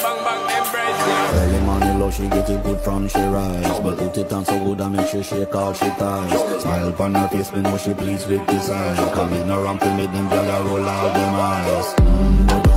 Bang bang embrace ya. Early morning love she getting it from she rise, but put it on so good I make sure she shake all she ties. Smile on her face, me know she pleased with this eyes. Come in around to make them gyal roll out them eyes.